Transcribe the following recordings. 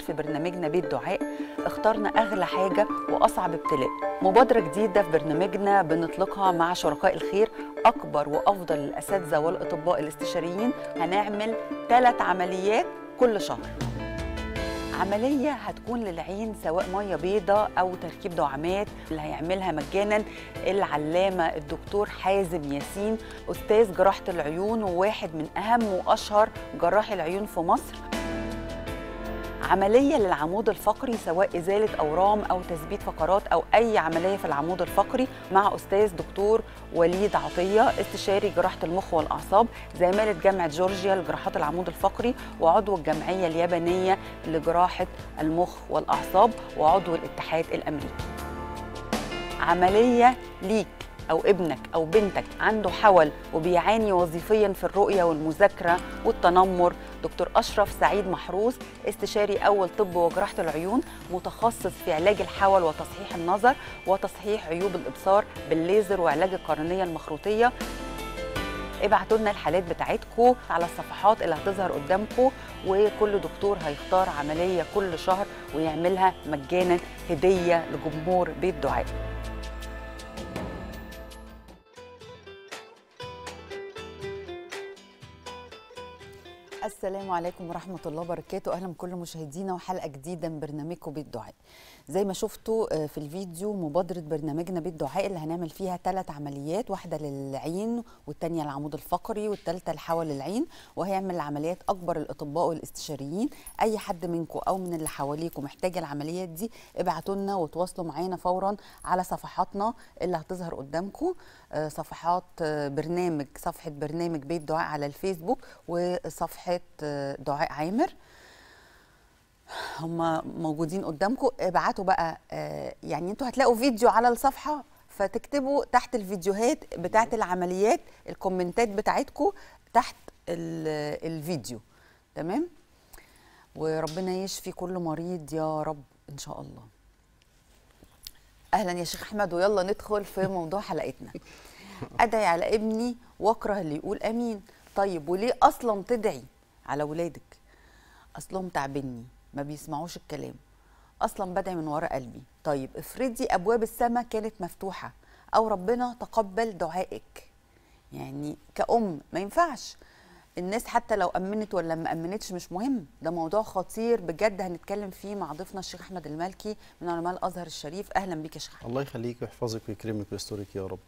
في برنامجنا بيت دعاء اخترنا أغلى حاجة وأصعب ابتلاء، مبادرة جديدة في برنامجنا بنطلقها مع شركاء الخير، أكبر وأفضل الأساتذة والأطباء الاستشاريين. هنعمل 3 عمليات كل شهر. عملية هتكون للعين سواء مية بيضة أو تركيب دعامات، اللي هيعملها مجانا العلامة الدكتور حازم ياسين، أستاذ جراحة العيون وواحد من أهم وأشهر جراحي العيون في مصر. عملية للعمود الفقري سواء إزالة أورام أو تثبيت فقرات أو أي عملية في العمود الفقري مع أستاذ دكتور وليد عطية، استشاري جراحة المخ والأعصاب، زميلة جامعة جورجيا لجراحات العمود الفقري، وعضو الجمعية اليابانية لجراحة المخ والأعصاب، وعضو الاتحاد الأمريكي. عملية ليك أو ابنك أو بنتك عنده حول وبيعاني وظيفياً في الرؤية والمذاكرة والتنمر، دكتور اشرف سعيد محروس، استشاري اول طب وجراحه العيون، متخصص في علاج الحول وتصحيح النظر وتصحيح عيوب الابصار بالليزر وعلاج القرنيه المخروطيه. ابعتوا لنا الحالات بتاعتكم على الصفحات اللي هتظهر قدامكم، وكل دكتور هيختار عمليه كل شهر ويعملها مجانا هديه لجمهور بيت دعاء. السلام عليكم ورحمة الله وبركاته، أهلا بكل مشاهدينا وحلقة جديدة من برنامجكم بيت دعاء. زي ما شفتوا في الفيديو مبادرة برنامجنا بيت دعاء اللي هنعمل فيها 3 عمليات، واحدة للعين والتانية للعمود الفقري والتالتة لحول العين، وهيعمل العمليات أكبر الأطباء والاستشاريين. أي حد منكم أو من اللي حواليكم محتاج العمليات دي ابعتوا لنا وتواصلوا معانا فورا على صفحاتنا اللي هتظهر قدامكم، صفحات برنامج، صفحة برنامج بيت دعاء على الفيسبوك وصفحة دعاء عامر، هم موجودين قدامكم. ابعتوا بقى، يعني انتوا هتلاقوا فيديو على الصفحه، فتكتبوا تحت الفيديوهات بتاعه العمليات الكومنتات بتاعتكم تحت الفيديو، تمام؟ وربنا يشفي كل مريض يا رب ان شاء الله. اهلا يا شيخ احمد، ويلا ندخل في موضوع حلقتنا. ادعي على ابني واكره اللي يقول امين. طيب وليه اصلا تدعي على ولادك؟ اصلهم تعبني ما بيسمعوش الكلام، اصلا بدعي من وراء قلبي. طيب افرضي ابواب السماء كانت مفتوحه او ربنا تقبل دعائك، يعني كأم ما ينفعش الناس حتى لو امنت ولا ما امنتش مش مهم، ده موضوع خطير بجد هنتكلم فيه مع ضيفنا الشيخ احمد المالكي من علماء الازهر الشريف. اهلا بيك يا شيخ احمد. الله يخليك ويحفظك ويكرمك ويسترك يا رب.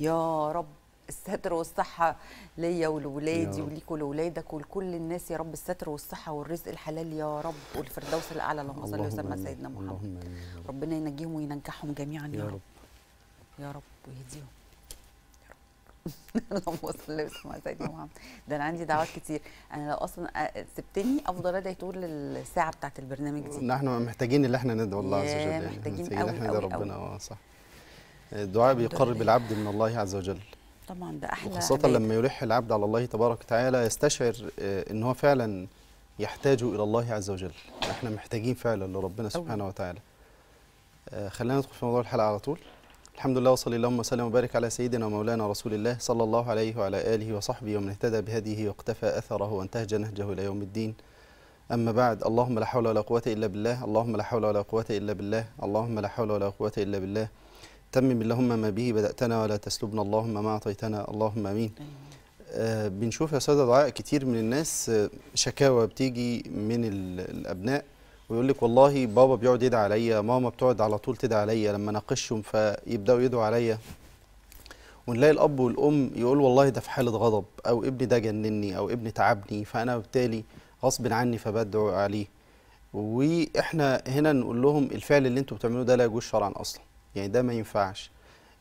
يا رب الستر والصحة ليا ولولادي وليك ولولادك ولكل الناس يا رب، الستر والصحة والرزق الحلال يا رب، والفردوس الأعلى اللهم صل وسلم على سيدنا محمد. ربنا ينجيهم وينجحهم جميعا يا رب يا رب، ويهديهم اللهم صل وسلم على سيدنا محمد. ده انا عندي دعوات كتير، انا لو اصلا سبتني افضل ادعي طول الساعة بتاعت البرنامج دي. نحن محتاجين اللي احنا ندعو الله عز وجل، محتاجين قوي قوي ربنا. صح، الدعاء بيقرب العبد من الله عز وجل طبعا، ده احلى، خاصة لما يلح العبد على الله تبارك وتعالى يستشعر ان هو فعلا يحتاج الى الله عز وجل. احنا محتاجين فعلا لربنا سبحانه وتعالى. خلينا ندخل في موضوع الحلقة على طول. الحمد لله، وصلي اللهم وسلم وبارك على سيدنا ومولانا رسول الله صلى الله عليه وعلى اله وصحبه ومن اهتدى بهديه واقتفى اثره وانتهج نهجه الى يوم الدين. اما بعد، اللهم لا حول ولا قوة الا بالله، اللهم لا حول ولا قوة الا بالله، اللهم لا حول ولا قوة الا بالله. تمم اللهم ما به بدأتنا ولا تسلبنا اللهم ما أعطيتنا، اللهم أمين. بنشوف يا سادة دعاء كتير من الناس، شكاوى بتيجي من الأبناء ويقول لك والله بابا بيقعد يدعي عليا، ماما بتقعد على طول تدعي عليا، لما ناقشهم فيبدأوا يدعوا عليا. ونلاقي الأب والأم يقول والله ده في حالة غضب، أو ابني ده جنني، أو ابني تعبني، فأنا بالتالي غصب عني فبدعو عليه. وإحنا هنا نقول لهم الفعل اللي أنتوا بتعملوه ده لا يجوز شرعا أصلا، يعني ده ما ينفعش.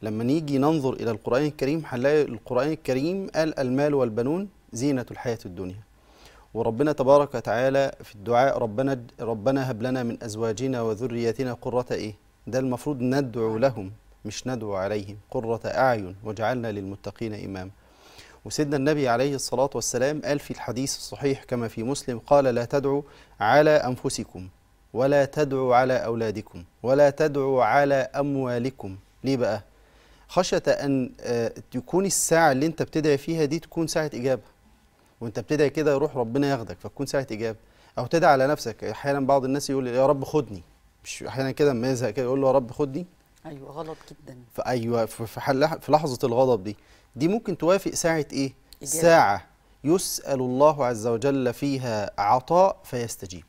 لما نيجي ننظر إلى القرآن الكريم هنلاقي القرآن الكريم قال المال والبنون زينة الحياة الدنيا، وربنا تبارك وتعالى في الدعاء ربنا هب لنا من أزواجنا وذرياتنا قرة إيه؟ ده المفروض ندعو لهم مش ندعو عليهم، قرة أعين واجعلنا للمتقين إماما. وسيدنا النبي عليه الصلاة والسلام قال في الحديث الصحيح كما في مسلم، قال لا تدعوا على أنفسكم ولا تدعوا على أولادكم ولا تدعوا على أموالكم. ليه بقى؟ خشية أن تكون الساعة اللي أنت بتدعي فيها دي تكون ساعة إجابة، وأنت بتدعي كده يروح ربنا ياخدك فتكون ساعة إجابة. او تدعي على نفسك. احيانا بعض الناس يقول يا رب خدني، مش احيانا كده لما يزهق كده يقول له يا رب خدني. ايوه غلط جدا. فايوه في لحظه الغضب دي ممكن توافق ساعه ايه؟ إجابة. ساعه يسال الله عز وجل فيها عطاء فيستجيب.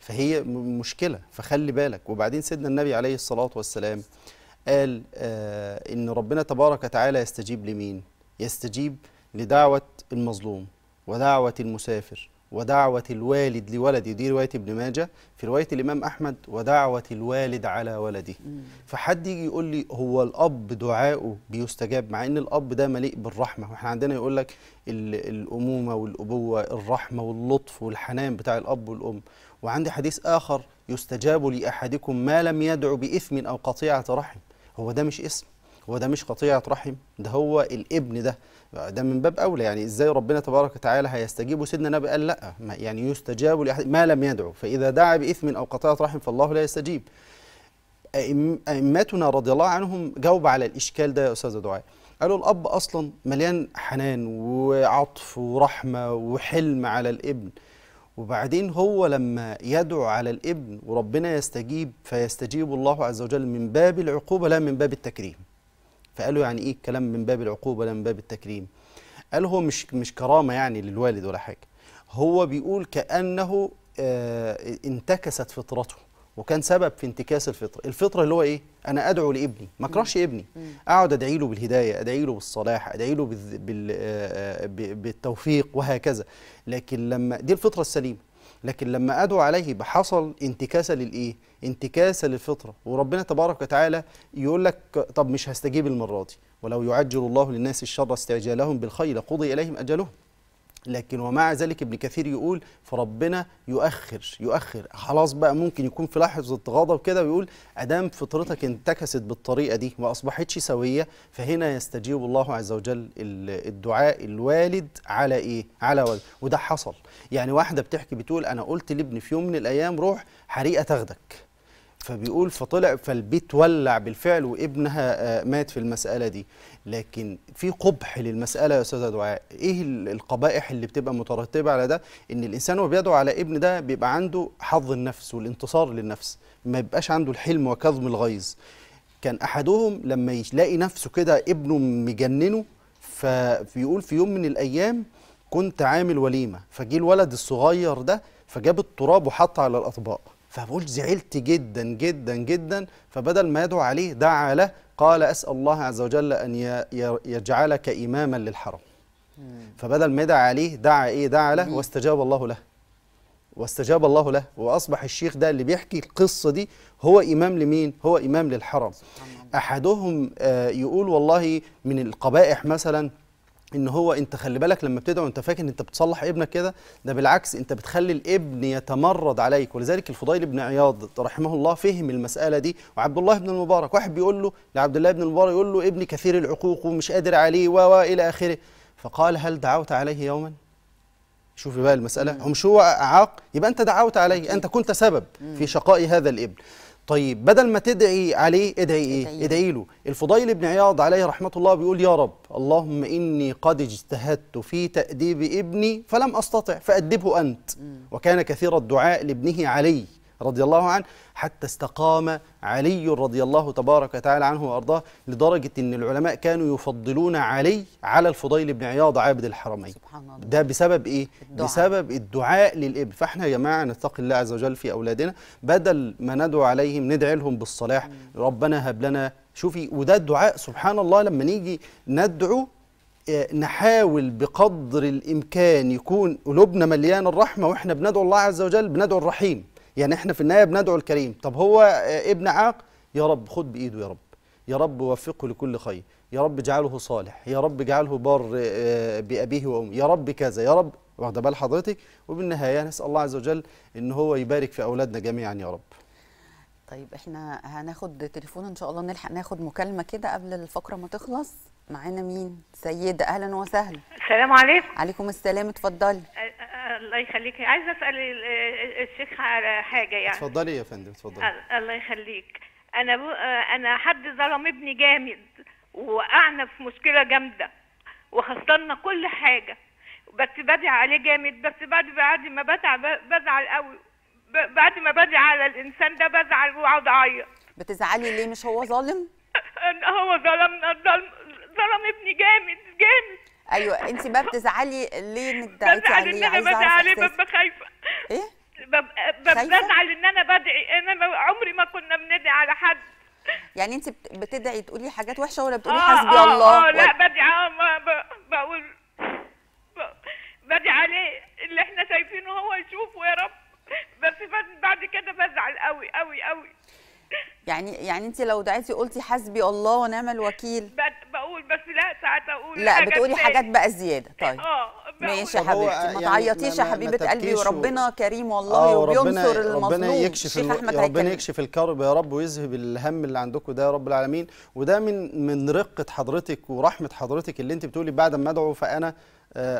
فهي مشكله، فخلي بالك. وبعدين سيدنا النبي عليه الصلاه والسلام قال ان ربنا تبارك وتعالى يستجيب لمين؟ يستجيب لدعوه المظلوم ودعوه المسافر ودعوة الوالد لولده، دي رواية ابن ماجه، في رواية الإمام أحمد ودعوة الوالد على ولده. فحد يجي يقول لي هو الأب دعاؤه بيستجاب؟ مع إن الأب ده مليء بالرحمة، وإحنا عندنا يقول لك الأمومة والأبوة، الرحمة واللطف والحنان بتاع الأب والأم. وعندي حديث آخر يستجاب لأحدكم ما لم يدعو بإثم أو قطيعة رحم. هو ده مش إثم؟ هو ده مش قطيعة رحم؟ ده هو الابن ده من باب أولى. يعني إزاي ربنا تبارك وتعالى هيستجيب وسيدنا النبي قال لأ، يعني يستجاب ما لم يدعو، فإذا دعا بإثم أو قطيعة رحم فالله لا يستجيب. أئمتنا رضي الله عنهم جاوب على الإشكال ده يا أستاذ دعاء. قالوا الأب أصلا مليان حنان وعطف ورحمة وحلم على الابن، وبعدين هو لما يدعو على الابن وربنا يستجيب، فيستجيب الله عز وجل من باب العقوبة لا من باب التكريم. فقالوا يعني ايه الكلام من باب العقوبه لا من باب التكريم؟ قال هو مش كرامه يعني للوالد ولا حاجه، هو بيقول كانه انتكست فطرته وكان سبب في انتكاس الفطره. الفطره اللي هو ايه؟ انا ادعو لابني، ما اكرهش ابني، اقعد ادعي له بالهدايه، ادعي له بالصلاح، ادعي له بالتوفيق وهكذا. لكن لما دي الفطره السليمه، لكن لما أدعو عليه بحصل انتكاسة للإيه؟ انتكاسة للفطرة. وربنا تبارك وتعالى يقول لك طب مش هستجيب المرة دي، ولو يعجل الله للناس الشر استعجالهم بالخير لقضي إليهم أجلهم. لكن ومع ذلك ابن كثير يقول فربنا يؤخر خلاص بقى، ممكن يكون في لحظة غضب كده ويقول أدام فطرتك انتكست بالطريقة دي ما أصبحتش سوية، فهنا يستجيب الله عز وجل الدعاء الوالد على إيه؟ على ولد. وده حصل. يعني واحدة بتحكي بتقول أنا قلت لابني في يوم من الأيام روح حريقة تاخدك، فبيقول فطلع فالبيت ولع بالفعل وابنها مات في المسألة دي. لكن في قبح للمسألة يا أستاذة دعاء. إيه القبائح اللي بتبقى مترتبة على ده؟ إن الإنسان وهو بيدعو على ابن ده بيبقى عنده حظ النفس والانتصار للنفس، ما بيبقاش عنده الحلم وكظم الغيظ. كان أحدهم لما يلاقي نفسه كده ابنه مجننه، فبيقول في يوم من الأيام كنت عامل وليمة، فجي الولد الصغير ده فجاب التراب وحط على الأطباق، فبقول زعلت جدا جدا جدا، فبدل ما يدعو عليه دعا له، قال أسأل الله عز وجل أن يجعلك إماما للحرم. فبدل ما يدعى عليه دعا إيه؟ دعا له واستجاب الله له. واستجاب الله له، وأصبح الشيخ ده اللي بيحكي القصة دي هو إمام لمين؟ هو إمام للحرم. أحدهم يقول والله من القبائح مثلا إن هو أنت خلي بالك لما بتدعو أنت فاكر أنت بتصلح ابنك كده، ده بالعكس أنت بتخلي الابن يتمرد عليك. ولذلك الفضيل بن عياض رحمه الله فهم المسألة دي، وعبد الله بن المبارك واحد بيقول له لعبد الله بن المبارك يقول له ابني كثير العقوق ومش قادر عليه إلى آخره، فقال هل دعوت عليه يوما؟ شوفي بقى المسألة، هو مش هو أعاق، يبقى أنت دعوت عليه، أنت كنت سبب في شقاء هذا الابن. طيب بدل ما تدعي عليه ادعي ايه؟ ادعي له. الفضيل بن عياض عليه رحمة الله بيقول يا رب اللهم إني قد اجتهدت في تأديب ابني فلم أستطع فأدبه أنت. وكان كثير الدعاء لابنه علي رضي الله عنه حتى استقام علي رضي الله تبارك وتعالى عنه وأرضاه، لدرجة أن العلماء كانوا يفضلون علي على الفضيل بن عياض عابد الحرمين. ده بسبب إيه؟ الدعاء. بسبب الدعاء للابن. فإحنا يا جماعة نتقي الله عز وجل في أولادنا، بدل ما ندعو عليهم ندعي لهم بالصلاح، ربنا هب لنا. شوفي وده الدعاء سبحان الله، لما نيجي ندعو نحاول بقدر الإمكان يكون قلوبنا مليانة الرحمة، وإحنا بندعو الله عز وجل بندعو الرحيم. يعني احنا في النهايه بندعو الكريم. طب هو ابن عاق يا رب خد بايده، يا رب يا رب وفقه لكل خير، يا رب اجعله صالح، يا رب اجعله بار بابيه وامه، يا رب كذا، يا رب. واخده بال حضرتك؟ وبالنهايه نسال الله عز وجل ان هو يبارك في اولادنا جميعا يا رب. طيب احنا هناخد تليفون ان شاء الله، نلحق ناخد مكالمه كده قبل الفقره ما تخلص. معانا مين؟ سيده، اهلا وسهلا. السلام عليكم. عليكم السلام، اتفضلي. الله يخليكي، عايزه اسال الشيخ على حاجه. يعني اتفضلي يا فندم، اتفضلي. الله يخليك. انا حد ظلم ابني جامد ووقعنا في مشكله جامده وخسرنا كل حاجه، بس بدعي عليه جامد، بس بعد ما بدعي بزعل قوي، بعد ما بدعي على الانسان ده بزعل واقعد اعيط. بتزعلي ليه؟ مش هو ظالم؟ هو ظلم ابني جامد جامد. ايوه انت ما بتزعلي ليه انك دعيتي عليه؟ بزعل ان انا بدعي عليه، ببقى خايفه. ايه؟ بزعل ان انا بدعي، انا عمري ما كنا بندعي على حد. يعني انت بتدعي تقولي حاجات وحشه ولا بتقولي حسبي الله؟ لا بدعي، بقول بدعي عليه اللي احنا شايفينه هو يشوفه يا رب، بس بعد كده بزعل قوي قوي قوي. يعني انت لو دعيتي قلتي حسبي الله ونعم الوكيل، بقول بس لا ساعات اقول لا بتقولي حاجات بقى زياده. طيب ماشي يا حبيبتي، ما تعيطيش يا حبيبه قلبي، وربنا كريم والله وبينصر المظلوم. ربنا يكشف الكرب يا رب ويذهب الهم اللي عندكم ده يا رب العالمين. وده من رقه حضرتك ورحمه حضرتك اللي انت بتقولي بعد ما ادعو فانا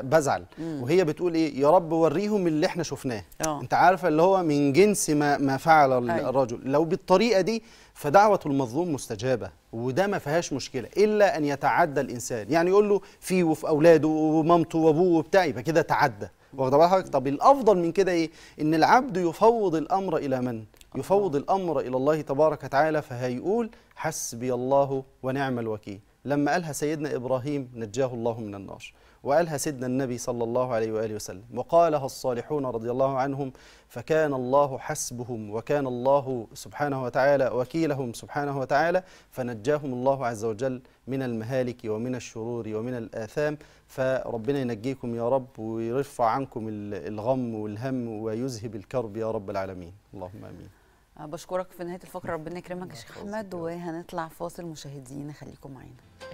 بزعل. وهي بتقول ايه؟ يا رب وريهم اللي احنا شفناه. انت عارفه اللي هو من جنس ما فعل الرجل. لو بالطريقه دي فدعوه المظلوم مستجابه، وده ما فيهاش مشكله، الا ان يتعدى الانسان، يعني يقول له فيه وفي اولاده ومامته وابوه وبتاع، يبقى كده تعدى. واخده بال حضرتك؟ طب الافضل من كده ايه؟ ان العبد يفوض الامر الى من؟ يفوض الامر الى الله تبارك وتعالى، فهيقول حسبي الله ونعم الوكيل، لما قالها سيدنا ابراهيم نجاه الله من النار، وقالها سيدنا النبي صلى الله عليه وآله وسلم، وقالها الصالحون رضي الله عنهم، فكان الله حسبهم وكان الله سبحانه وتعالى وكيلهم سبحانه وتعالى، فنجاهم الله عز وجل من المهالك ومن الشرور ومن الآثام. فربنا ينجيكم يا رب ويرفع عنكم الغم والهم ويذهب الكرب يا رب العالمين، اللهم آمين. بشكرك في نهاية الفقرة، ربنا يكرمك يا شيخ أحمد، وهنطلع فاصل مشاهدينا، خليكم معانا.